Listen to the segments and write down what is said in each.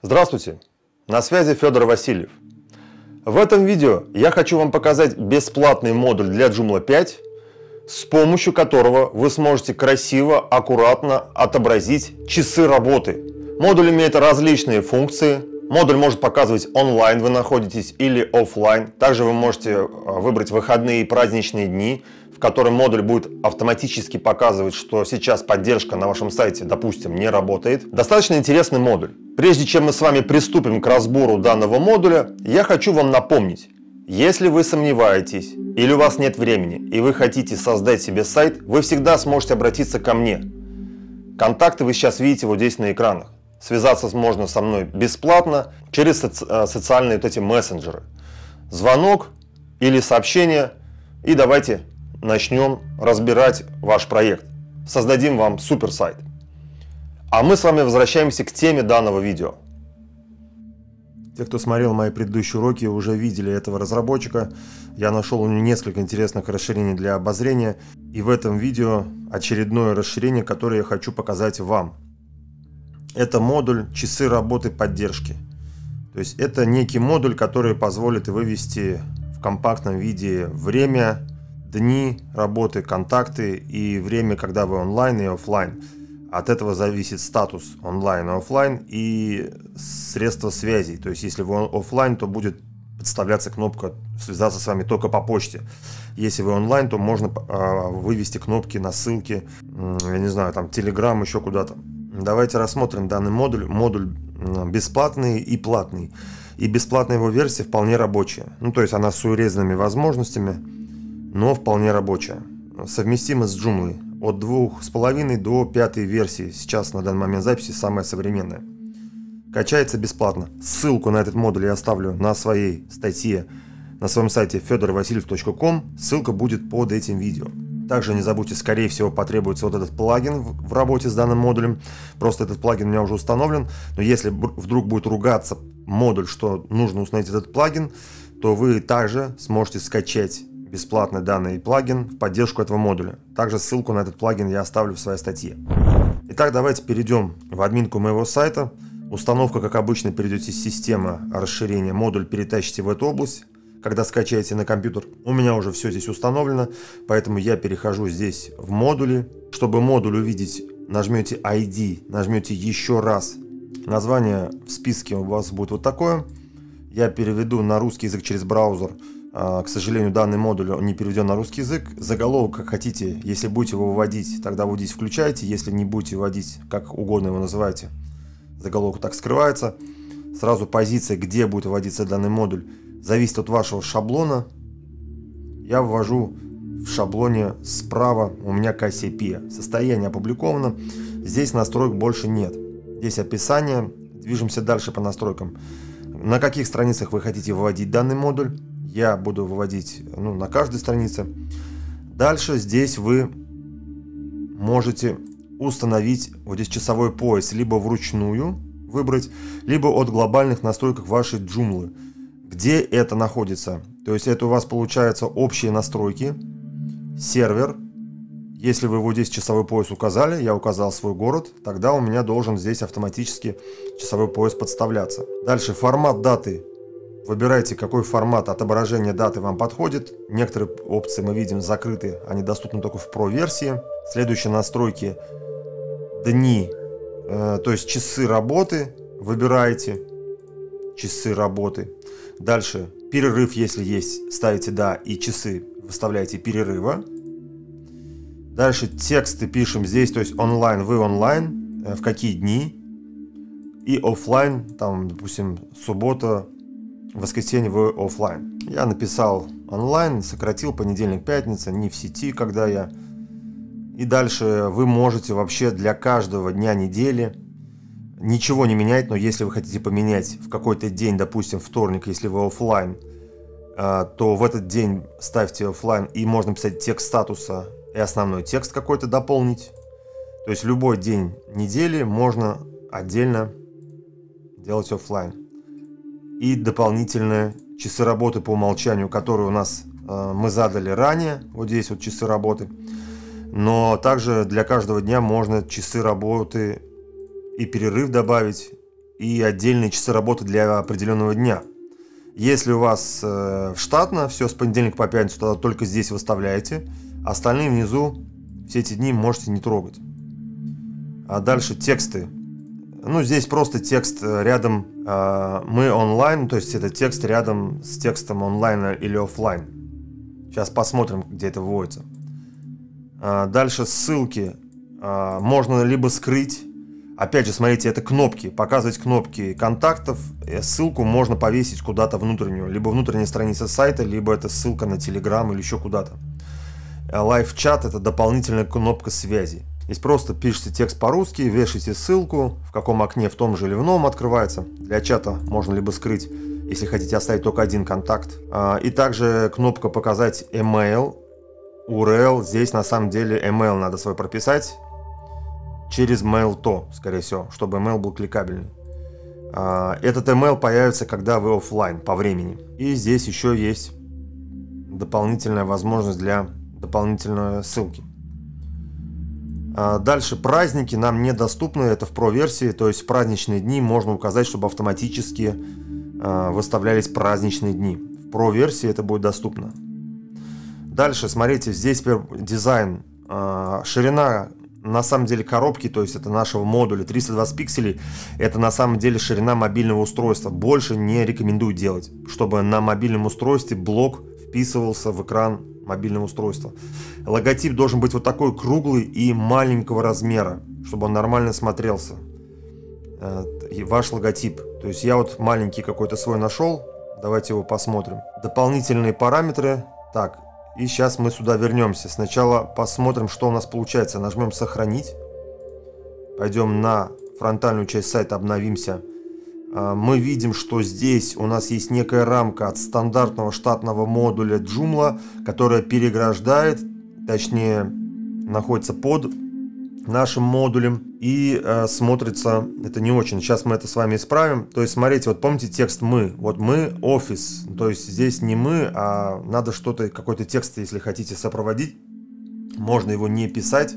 Здравствуйте, на связи Федор Васильев. В этом видео я хочу вам показать бесплатный модуль для Joomla 5, с помощью которого вы сможете красиво, аккуратно отобразить часы работы. Модуль имеет различные функции. Модуль может показывать онлайн вы находитесь или офлайн. Также вы можете выбрать выходные и праздничные дни, в котором модуль будет автоматически показывать, что сейчас поддержка на вашем сайте, допустим, не работает. Достаточно интересный модуль. Прежде чем мы с вами приступим к разбору данного модуля, я хочу вам напомнить, если вы сомневаетесь или у вас нет времени и вы хотите создать себе сайт, вы всегда сможете обратиться ко мне. Контакты вы сейчас видите вот здесь на экранах. Связаться можно со мной бесплатно через социальные вот эти мессенджеры. Звонок или сообщение, и давайте начнем разбирать ваш проект. Создадим вам супер сайт. А мы с вами возвращаемся к теме данного видео. Те, кто смотрел мои предыдущие уроки, уже видели этого разработчика. Я нашел у него несколько интересных расширений для обозрения. И в этом видео очередное расширение, которое я хочу показать вам. Это модуль «Часы работы поддержки». То есть это некий модуль, который позволит вывести в компактном виде время, дни работы, контакты и время, когда вы онлайн и офлайн. От этого зависит статус онлайн и офлайн и средства связи. То есть если вы офлайн, то будет подставляться кнопка «Связаться с вами только по почте». Если вы онлайн, то можно вывести кнопки на ссылки, я не знаю, там Telegram, еще куда-то. Давайте рассмотрим данный модуль. Модуль бесплатный и платный. И бесплатная его версия вполне рабочая. Ну, то есть она с урезанными возможностями, но вполне рабочая. Совместима с Joomla от 2.5 до 5 версии. Сейчас на данный момент записи самая современная. Качается бесплатно. Ссылку на этот модуль я оставлю на своей статье на своем сайте fedorvasilev.com. Ссылка будет под этим видео. Также не забудьте, скорее всего, потребуется вот этот плагин в работе с данным модулем. Просто этот плагин у меня уже установлен. Но если вдруг будет ругаться модуль, что нужно установить этот плагин, то вы также сможете скачать бесплатно данный плагин в поддержку этого модуля. Также ссылку на этот плагин я оставлю в своей статье. Итак, давайте перейдем в админку моего сайта. Установка, как обычно, перейдете с системы расширения, модуль перетащите в эту область, когда скачаете на компьютер. У меня уже все здесь установлено, поэтому я перехожу здесь в модули. Чтобы модуль увидеть, нажмете ID, нажмете еще раз. Название в списке у вас будет вот такое. Я переведу на русский язык через браузер. К сожалению, данный модуль не переведен на русский язык. Заголовок как хотите. Если будете его вводить, тогда вот здесь включаете. Если не будете вводить, как угодно его называете, заголовок так скрывается. Сразу позиция, где будет вводиться данный модуль, зависит от вашего шаблона. Я ввожу в шаблоне справа, у меня KCP. Состояние опубликовано. Здесь настроек больше нет. Здесь описание. Движемся дальше по настройкам. На каких страницах вы хотите вводить данный модуль? Я буду выводить на каждой странице. Дальше здесь вы можете установить вот здесь часовой пояс, либо вручную выбрать, либо от глобальных настроек вашей Joomla. Где это находится? То есть это у вас получается общие настройки, сервер. Если вы вот здесь часовой пояс указали, я указал свой город, тогда у меня должен здесь автоматически часовой пояс подставляться. Дальше формат даты. Выбирайте, какой формат отображения даты вам подходит. Некоторые опции мы видим закрыты, они доступны только в Pro-версии. Следующие настройки дни, то есть часы работы. Выбираете часы работы. Дальше перерыв, если есть, ставите «да», и часы выставляете перерыва. Дальше тексты пишем здесь, то есть онлайн, вы онлайн, в какие дни. И офлайн, там, допустим, суббота, воскресенье вы офлайн. Я написал онлайн, сократил понедельник, пятница, не в сети, когда я. И дальше вы можете вообще для каждого дня недели ничего не менять, но если вы хотите поменять в какой-то день, допустим, вторник, если вы офлайн, то в этот день ставьте офлайн, и можно писать текст статуса и основной текст какой-то дополнить. То есть любой день недели можно отдельно делать офлайн. И дополнительные часы работы по умолчанию, которые у нас мы задали ранее. Вот здесь вот часы работы. Но также для каждого дня можно часы работы и перерыв добавить. и отдельные часы работы для определенного дня. Если у вас штатно, все с понедельника по пятницу, тогда только здесь выставляете. Остальные внизу все эти дни можете не трогать. А дальше тексты. Ну, здесь просто текст рядом «Мы онлайн», то есть это текст рядом с текстом онлайн или офлайн. Сейчас посмотрим, где это вводится. Дальше ссылки. Можно либо скрыть. Опять же, смотрите, это кнопки. Показывать кнопки контактов. Ссылку можно повесить куда-то внутреннюю. Либо внутренняя страница сайта, либо это ссылка на Telegram или еще куда-то. Лайв-чат – это дополнительная кнопка связи. Здесь просто пишите текст по-русски, вешайте ссылку, в каком окне, в том же или в новом открывается. Для чата можно либо скрыть, если хотите оставить только один контакт. И также кнопка «Показать email», URL. Здесь на самом деле email надо свой прописать через mail.to, скорее всего, чтобы email был кликабельный. Этот email появится, когда вы офлайн по времени. И здесь еще есть дополнительная возможность для дополнительной ссылки. Дальше праздники нам недоступны, это в Pro-версии, то есть в праздничные дни можно указать, чтобы автоматически выставлялись праздничные дни. В Pro-версии это будет доступно. Дальше, смотрите, здесь дизайн, ширина на самом деле коробки, то есть это нашего модуля 320 пикселей, это на самом деле ширина мобильного устройства. Больше не рекомендую делать, чтобы на мобильном устройстве блок вписывался в экран мобильного устройства. Логотип должен быть вот такой круглый и маленького размера, чтобы он нормально смотрелся. И ваш логотип. То есть я вот маленький какой-то свой нашел. Давайте его посмотрим. Дополнительные параметры. Так, и сейчас мы сюда вернемся. Сначала посмотрим, что у нас получается. Нажмем «Сохранить». Пойдем на фронтальную часть сайта, обновимся. Мы видим, что здесь у нас есть некая рамка от стандартного штатного модуля Joomla, которая переграждает, точнее, находится под нашим модулем и смотрится это не очень. Сейчас мы это с вами исправим. То есть, смотрите, вот помните текст «Мы». Вот «Мы офис». То есть здесь не «Мы», а надо что-то, какой-то текст, если хотите, сопроводить. Можно его не писать.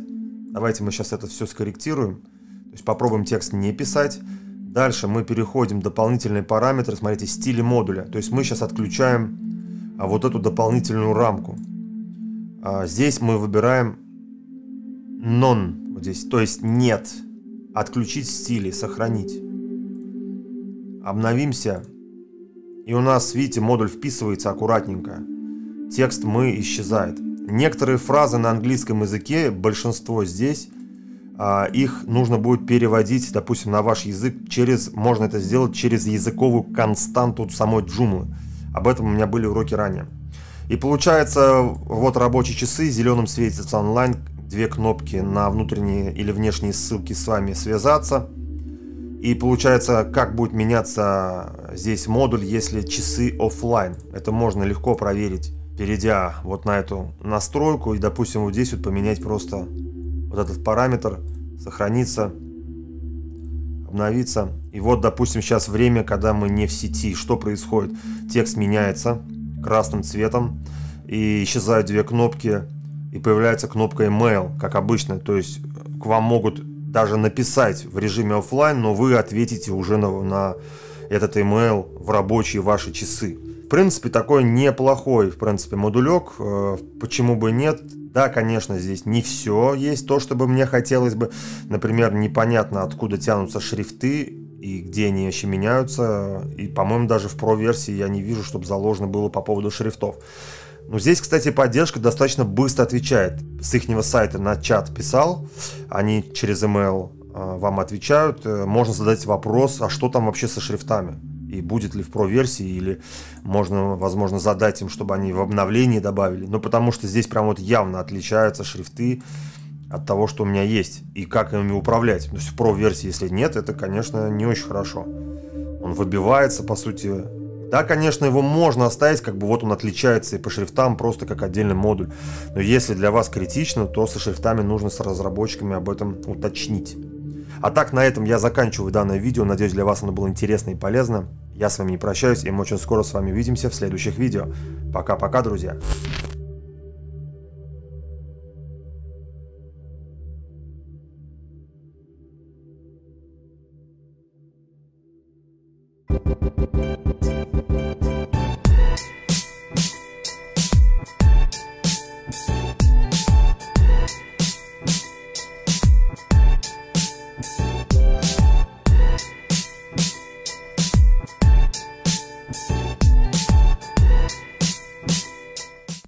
Давайте мы сейчас это все скорректируем. То есть попробуем текст не писать. Дальше мы переходим в дополнительные параметры, смотрите, стили модуля. То есть мы сейчас отключаем вот эту дополнительную рамку. Здесь мы выбираем None, вот здесь, то есть нет. Отключить стили, сохранить. Обновимся. И у нас, видите, модуль вписывается аккуратненько. Текст «Мы» исчезает. Некоторые фразы на английском языке, большинство здесь, их нужно будет переводить, допустим, на ваш язык через, можно это сделать через языковую константу самой Joomla. Об этом у меня были уроки ранее. И получается, вот рабочие часы, зеленым светится онлайн, две кнопки на внутренние или внешние ссылки с вами связаться. И получается, как будет меняться здесь модуль, если часы офлайн. Это можно легко проверить, перейдя вот на эту настройку и, допустим, вот здесь вот поменять просто вот этот параметр, сохранится, обновится. И вот, допустим, сейчас время, когда мы не в сети. Что происходит? Текст меняется красным цветом, и исчезают две кнопки, и появляется кнопка email, как обычно. То есть к вам могут даже написать в режиме офлайн, но вы ответите уже на этот email в рабочие ваши часы. В принципе, такой неплохой, в принципе, модулек. Почему бы нет? Да, конечно, здесь не все есть то, что бы мне хотелось бы. Например, непонятно, откуда тянутся шрифты и где они еще меняются. И, по-моему, даже в Pro-версии я не вижу, чтобы заложено было по поводу шрифтов. Но здесь, кстати, поддержка достаточно быстро отвечает. С ихнего сайта на чат писал, они через email вам отвечают. Можно задать вопрос, а что там вообще со шрифтами? И будет ли в Pro-версии, или можно, возможно, задать им, чтобы они в обновлении добавили. Но потому что здесь прям вот явно отличаются шрифты от того, что у меня есть. И как ими управлять. То есть в Pro-версии, если нет, это, конечно, не очень хорошо. Он выбивается, по сути. Да, конечно, его можно оставить, как бы вот он отличается и по шрифтам, просто как отдельный модуль. Но если для вас критично, то со шрифтами нужно с разработчиками об этом уточнить. А так, на этом я заканчиваю данное видео. Надеюсь, для вас оно было интересно и полезно. Я с вами не прощаюсь, и мы очень скоро с вами увидимся в следующих видео. Пока-пока, друзья!